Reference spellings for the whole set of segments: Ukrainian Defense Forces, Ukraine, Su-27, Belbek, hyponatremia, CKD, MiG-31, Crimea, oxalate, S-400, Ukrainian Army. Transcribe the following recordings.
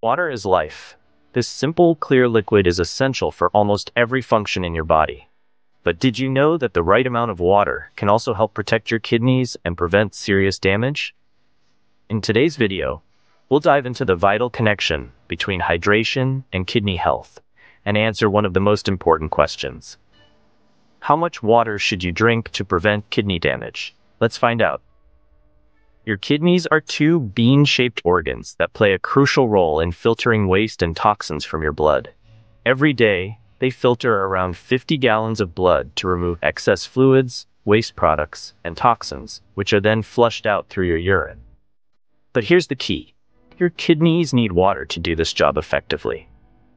Water is life. This simple, clear liquid is essential for almost every function in your body. But did you know that the right amount of water can also help protect your kidneys and prevent serious damage? In today's video, we'll dive into the vital connection between hydration and kidney health and answer one of the most important questions. How much water should you drink to prevent kidney damage? Let's find out. Your kidneys are two bean-shaped organs that play a crucial role in filtering waste and toxins from your blood. Every day, they filter around 50 gallons of blood to remove excess fluids, waste products, and toxins, which are then flushed out through your urine. But here's the key. Your kidneys need water to do this job effectively.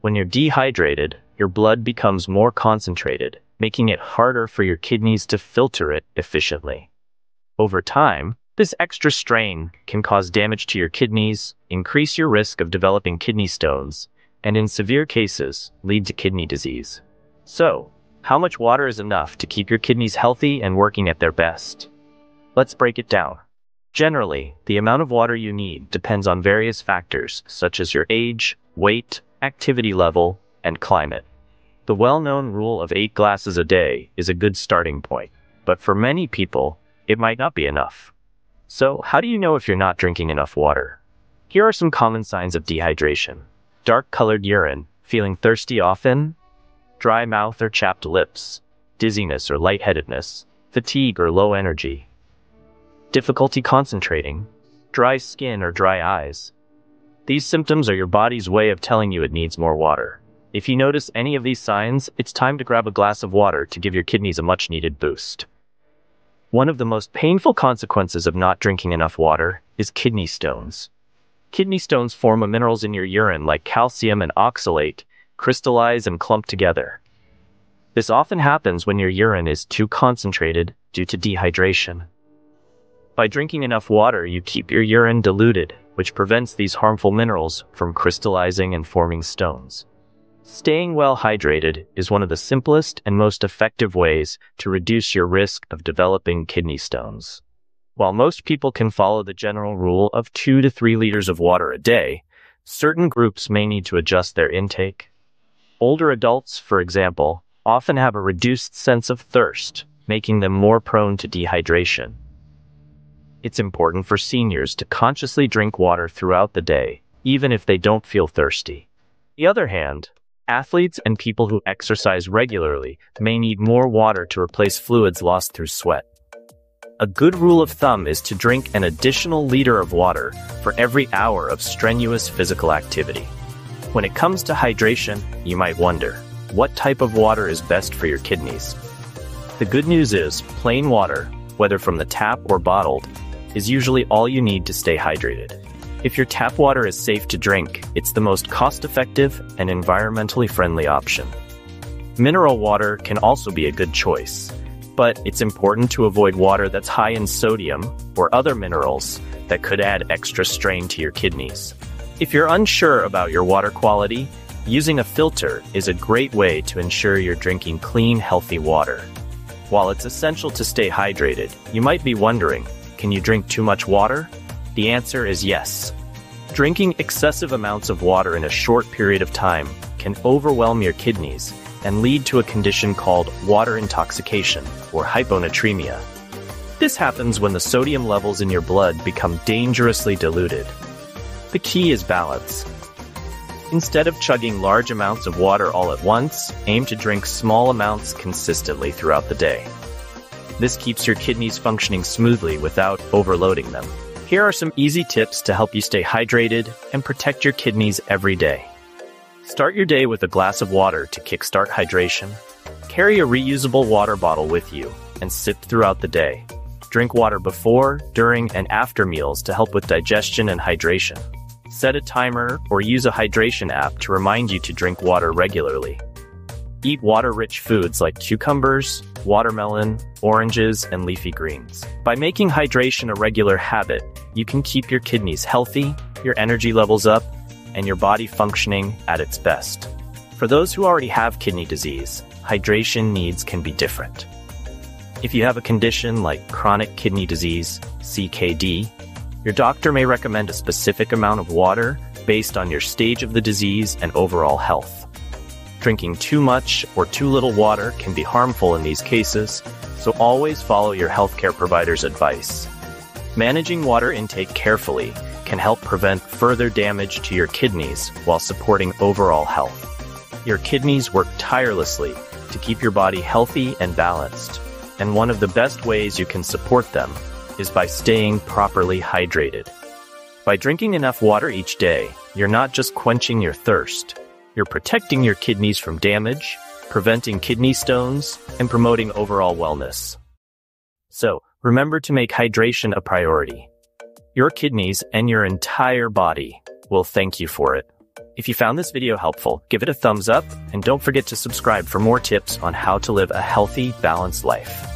When you're dehydrated, your blood becomes more concentrated, making it harder for your kidneys to filter it efficiently. Over time, this extra strain can cause damage to your kidneys, increase your risk of developing kidney stones, and in severe cases, lead to kidney disease. So, how much water is enough to keep your kidneys healthy and working at their best? Let's break it down. Generally, the amount of water you need depends on various factors such as your age, weight, activity level, and climate. The well-known rule of 8 glasses a day is a good starting point, but for many people, it might not be enough. So, how do you know if you're not drinking enough water? Here are some common signs of dehydration. Dark-colored urine, feeling thirsty often, dry mouth or chapped lips, dizziness or lightheadedness, fatigue or low energy, difficulty concentrating, dry skin or dry eyes. These symptoms are your body's way of telling you it needs more water. If you notice any of these signs, it's time to grab a glass of water to give your kidneys a much-needed boost. One of the most painful consequences of not drinking enough water is kidney stones. Kidney stones form of minerals in your urine like calcium and oxalate, crystallize and clump together. This often happens when your urine is too concentrated due to dehydration. By drinking enough water, you keep your urine diluted, which prevents these harmful minerals from crystallizing and forming stones. Staying well hydrated is one of the simplest and most effective ways to reduce your risk of developing kidney stones. While most people can follow the general rule of 2 to 3 liters of water a day, certain groups may need to adjust their intake. Older adults, for example, often have a reduced sense of thirst, making them more prone to dehydration. It's important for seniors to consciously drink water throughout the day, even if they don't feel thirsty. On the other hand, athletes and people who exercise regularly may need more water to replace fluids lost through sweat. A good rule of thumb is to drink an additional liter of water for every hour of strenuous physical activity. When it comes to hydration, you might wonder, what type of water is best for your kidneys? The good news is, plain water, whether from the tap or bottled, is usually all you need to stay hydrated. If your tap water is safe to drink, it's the most cost-effective and environmentally friendly option. Mineral water can also be a good choice, but it's important to avoid water that's high in sodium or other minerals that could add extra strain to your kidneys. If you're unsure about your water quality, using a filter is a great way to ensure you're drinking clean, healthy water. While it's essential to stay hydrated, you might be wondering, can you drink too much water? The answer is yes. Drinking excessive amounts of water in a short period of time can overwhelm your kidneys and lead to a condition called water intoxication or hyponatremia. This happens when the sodium levels in your blood become dangerously diluted. The key is balance. Instead of chugging large amounts of water all at once, aim to drink small amounts consistently throughout the day. This keeps your kidneys functioning smoothly without overloading them. Here are some easy tips to help you stay hydrated and protect your kidneys every day. Start your day with a glass of water to kickstart hydration. Carry a reusable water bottle with you and sip throughout the day. Drink water before, during, and after meals to help with digestion and hydration. Set a timer or use a hydration app to remind you to drink water regularly. Eat water-rich foods like cucumbers, watermelon, oranges, and leafy greens. By making hydration a regular habit, you can keep your kidneys healthy, your energy levels up, and your body functioning at its best. For those who already have kidney disease, hydration needs can be different. If you have a condition like chronic kidney disease, CKD, your doctor may recommend a specific amount of water based on your stage of the disease and overall health. Drinking too much or too little water can be harmful in these cases, so always follow your healthcare provider's advice. Managing water intake carefully can help prevent further damage to your kidneys while supporting overall health. Your kidneys work tirelessly to keep your body healthy and balanced, and one of the best ways you can support them is by staying properly hydrated. By drinking enough water each day, you're not just quenching your thirst, you're protecting your kidneys from damage, preventing kidney stones, and promoting overall wellness. So, remember to make hydration a priority. Your kidneys and your entire body will thank you for it. If you found this video helpful, give it a thumbs up, and don't forget to subscribe for more tips on how to live a healthy, balanced life.